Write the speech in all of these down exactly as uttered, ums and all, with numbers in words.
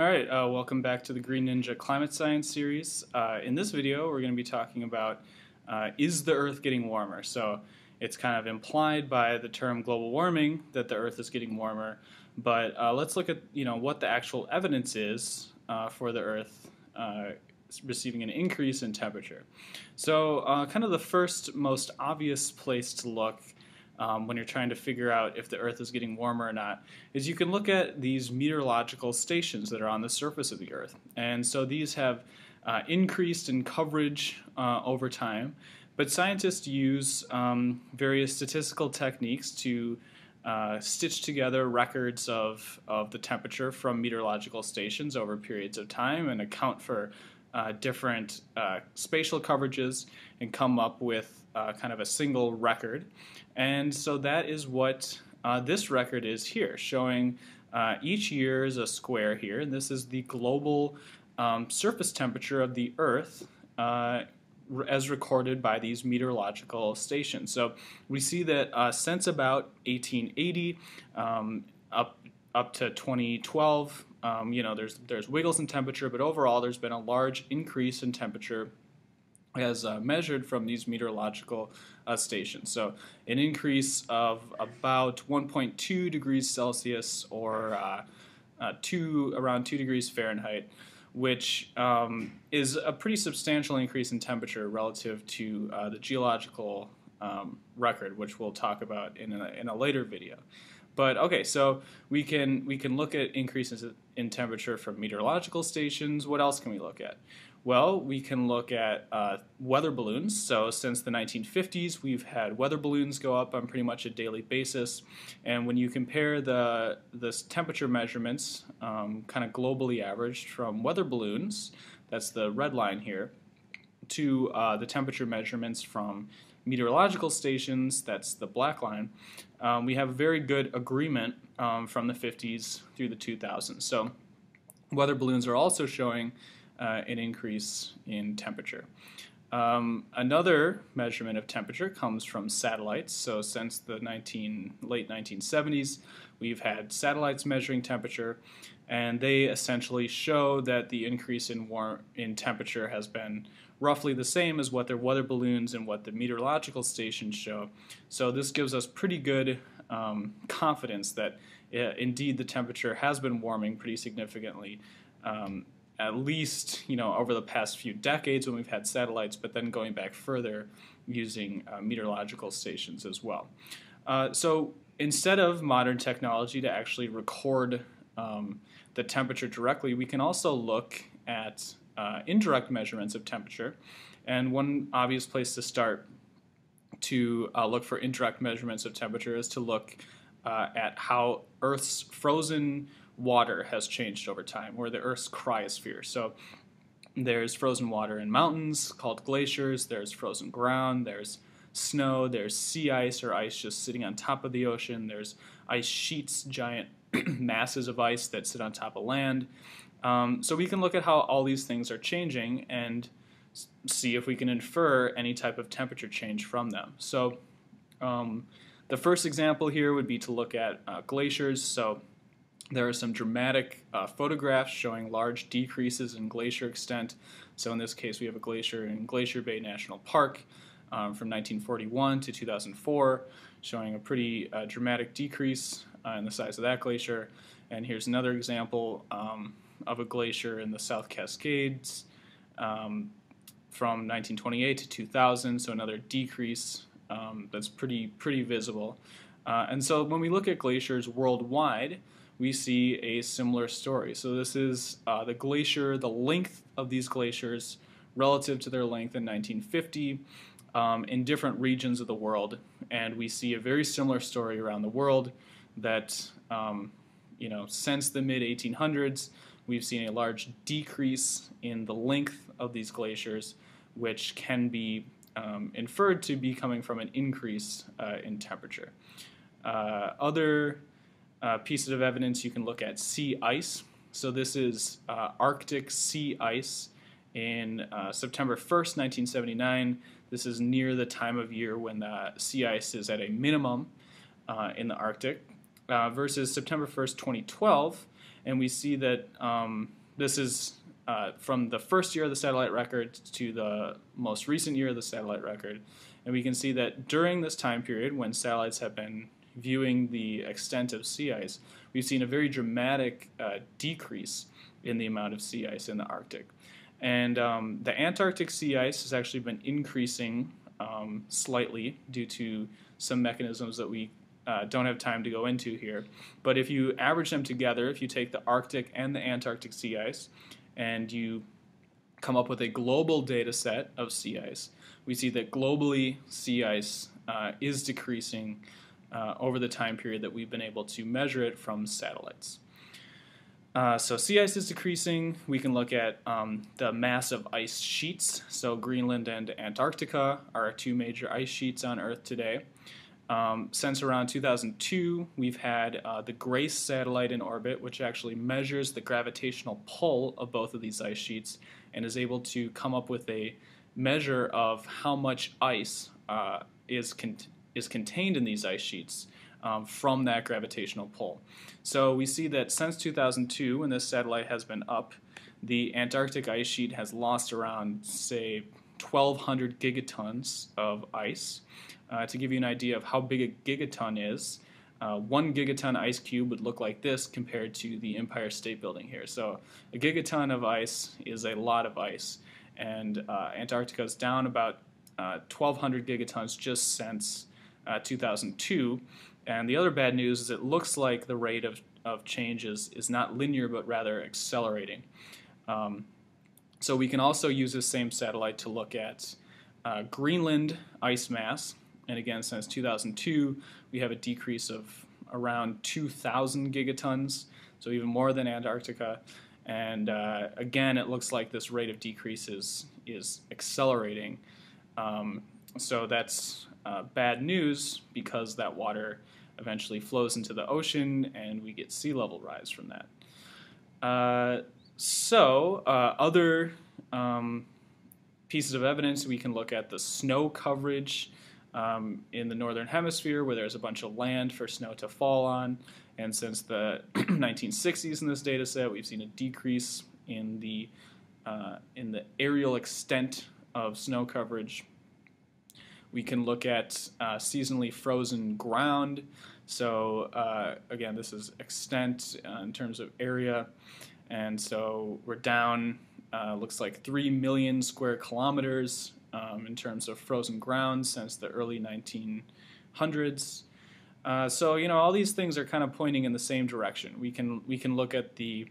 All right, uh, welcome back to the Green Ninja Climate Science Series. Uh, in this video, we're going to be talking about uh, is the Earth getting warmer? So it's kind of implied by the term global warming that the Earth is getting warmer, but uh, let's look at you know what the actual evidence is uh, for the Earth uh, receiving an increase in temperature. So uh, kind of the first most obvious place to look Um, when you're trying to figure out if the Earth is getting warmer or not, is you can look at these meteorological stations that are on the surface of the Earth. And so these have uh, increased in coverage uh, over time, but scientists use um, various statistical techniques to uh, stitch together records of, of the temperature from meteorological stations over periods of time and account for Uh, different uh, spatial coverages and come up with uh, kind of a single record. And so that is what uh, this record is here, showing uh, each year is a square here, and this is the global um, surface temperature of the Earth uh, as recorded by these meteorological stations. So we see that uh, since about eighteen eighty um, up up to twenty twelve, Um, you know, there's there's wiggles in temperature, but overall there's been a large increase in temperature as uh, measured from these meteorological uh, stations. So an increase of about one point two degrees Celsius or uh, uh, two around two degrees Fahrenheit, which um, is a pretty substantial increase in temperature relative to uh, the geological um, record, which we'll talk about in a, in a later video. But okay, so we can we can look at increases in temperature from meteorological stations. What else can we look at? Well, we can look at uh, weather balloons. So since the nineteen fifties, we've had weather balloons go up on pretty much a daily basis. And when you compare the the temperature measurements, um, kind of globally averaged from weather balloons, that's the red line here, to uh, the temperature measurements from meteorological stations, that's the black line, um, we have very good agreement um, from the fifties through the two thousands. So weather balloons are also showing uh, an increase in temperature. Um, another measurement of temperature comes from satellites. So since the nineteen, late nineteen seventies, we've had satellites measuring temperature, and they essentially show that the increase in warm in temperature has been roughly the same as what their weather balloons and what the meteorological stations show. So this gives us pretty good um, confidence that uh, indeed the temperature has been warming pretty significantly. Um, at least, you know, over the past few decades when we've had satellites, but then going back further using uh, meteorological stations as well. Uh, so instead of modern technology to actually record um, the temperature directly, we can also look at uh, indirect measurements of temperature. And one obvious place to start to uh, look for indirect measurements of temperature is to look uh, at how Earth's frozen water has changed over time, or the Earth's cryosphere. So there's frozen water in mountains called glaciers, there's frozen ground, there's snow, there's sea ice or ice just sitting on top of the ocean, there's ice sheets, giant masses of ice that sit on top of land. Um, so we can look at how all these things are changing and see if we can infer any type of temperature change from them. So um, the first example here would be to look at uh, glaciers. So there are some dramatic uh, photographs showing large decreases in glacier extent. So in this case, we have a glacier in Glacier Bay National Park um, from nineteen forty-one to two thousand four, showing a pretty uh, dramatic decrease uh, in the size of that glacier. And here's another example um, of a glacier in the South Cascades um, from nineteen twenty-eight to two thousand, so another decrease um, that's pretty, pretty visible. Uh, and so when we look at glaciers worldwide, we see a similar story. So this is uh, the glacier, the length of these glaciers relative to their length in nineteen fifty um, in different regions of the world. And we see a very similar story around the world that, um, you know, since the mid eighteen hundreds, we've seen a large decrease in the length of these glaciers, which can be um, inferred to be coming from an increase uh, in temperature. Uh, other Uh, pieces of evidence you can look at sea ice. So this is uh, Arctic sea ice in uh, September first, nineteen seventy-nine. This is near the time of year when the sea ice is at a minimum uh, in the Arctic uh, versus September first, twenty twelve. and we see that um, this is uh, from the first year of the satellite record to the most recent year of the satellite record, and we can see that during this time period when satellites have been viewing the extent of sea ice, we've seen a very dramatic uh, decrease in the amount of sea ice in the Arctic. And um, the Antarctic sea ice has actually been increasing um, slightly due to some mechanisms that we uh, don't have time to go into here. But if you average them together, if you take the Arctic and the Antarctic sea ice and you come up with a global data set of sea ice, we see that globally sea ice uh, is decreasing uh, over the time period that we've been able to measure it from satellites. Uh, so sea ice is decreasing. We can look at um, the mass of ice sheets. So Greenland and Antarctica are our two major ice sheets on Earth today. Um, since around two thousand two, we've had uh, the GRACE satellite in orbit, which actually measures the gravitational pull of both of these ice sheets and is able to come up with a measure of how much ice uh, is, con is contained in these ice sheets. Um, from that gravitational pull. So we see that since two thousand two, when this satellite has been up, the Antarctic ice sheet has lost around, say, twelve hundred gigatons of ice. Uh, to give you an idea of how big a gigaton is, uh, one gigaton ice cube would look like this compared to the Empire State Building here. So a gigaton of ice is a lot of ice, and uh, Antarctica is down about uh, twelve hundred gigatons just since uh, two thousand two. And the other bad news is it looks like the rate of, of change is, is not linear, but rather accelerating. Um, so we can also use this same satellite to look at uh, Greenland ice mass. And again, since two thousand two, we have a decrease of around two thousand gigatons, so even more than Antarctica. And uh, again, it looks like this rate of decrease is, is accelerating. Um, so that's uh, bad news, because that water eventually flows into the ocean and we get sea level rise from that. Uh, so uh, other um, pieces of evidence, we can look at the snow coverage um, in the northern hemisphere, where there's a bunch of land for snow to fall on, and since the nineteen sixties in this data set, we've seen a decrease in the, uh, in the aerial extent of snow coverage. We can look at uh, seasonally frozen ground. So uh, again, this is extent uh, in terms of area. And so we're down, uh, looks like three million square kilometers um, in terms of frozen ground since the early nineteen hundreds. Uh, so, you know, all these things are kind of pointing in the same direction. We can, we can look at the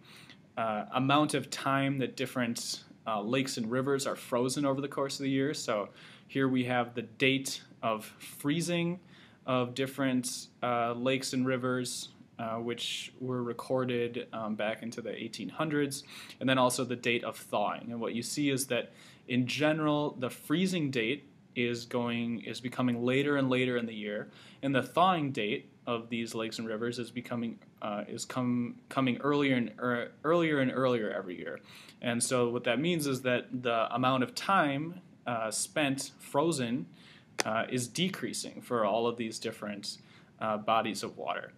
uh, amount of time that different uh, lakes and rivers are frozen over the course of the year. So here we have the date of freezing of different uh, lakes and rivers, uh, which were recorded um, back into the eighteen hundreds, and then also the date of thawing. And what you see is that, in general, the freezing date is going is becoming later and later in the year, and the thawing date of these lakes and rivers is becoming uh, is come coming earlier and er, earlier and earlier every year. And so what that means is that the amount of time Uh, spent frozen uh, is decreasing for all of these different uh, bodies of water.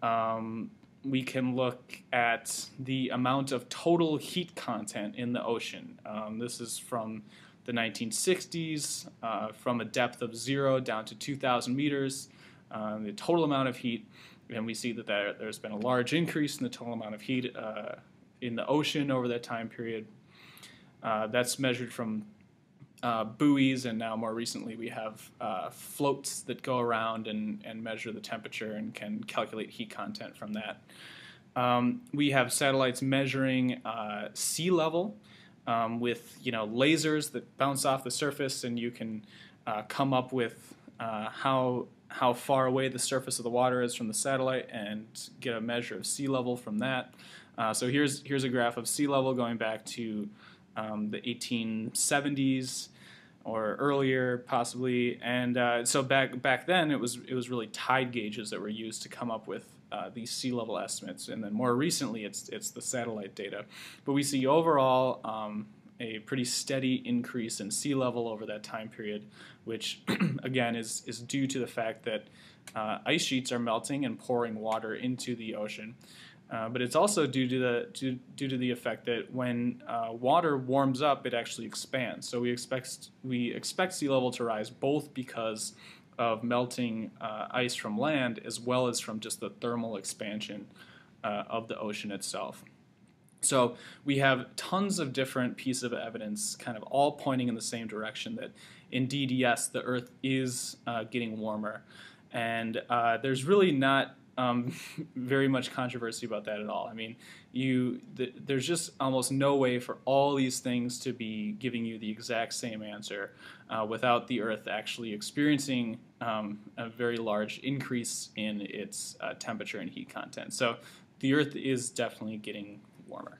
Um, we can look at the amount of total heat content in the ocean. Um, this is from the nineteen sixties, uh, from a depth of zero down to two thousand meters, uh, the total amount of heat, and we see that there, there's been a large increase in the total amount of heat uh, in the ocean over that time period. Uh, that's measured from Uh, buoys, and now more recently we have uh, floats that go around and, and measure the temperature and can calculate heat content from that. Um, we have satellites measuring uh, sea level um, with, you know, lasers that bounce off the surface, and you can uh, come up with uh, how, how far away the surface of the water is from the satellite and get a measure of sea level from that. Uh, so here's, here's a graph of sea level going back to um, the eighteen seventies. Or earlier, possibly, and uh, so back back then it was it was really tide gauges that were used to come up with uh, these sea level estimates, and then more recently it's it's the satellite data. But we see overall um, a pretty steady increase in sea level over that time period, which again is is due to the fact that uh, ice sheets are melting and pouring water into the ocean, Uh, but it's also due to the due, due to the effect that when uh, water warms up, it actually expands. So we expect we expect sea level to rise both because of melting uh, ice from land as well as from just the thermal expansion uh, of the ocean itself. So we have tons of different pieces of evidence kind of all pointing in the same direction that indeed, yes, the Earth is uh, getting warmer. And uh, there's really not um, very much controversy about that at all. I mean, you th there's just almost no way for all these things to be giving you the exact same answer uh, without the Earth actually experiencing um, a very large increase in its uh, temperature and heat content. So the Earth is definitely getting warmer.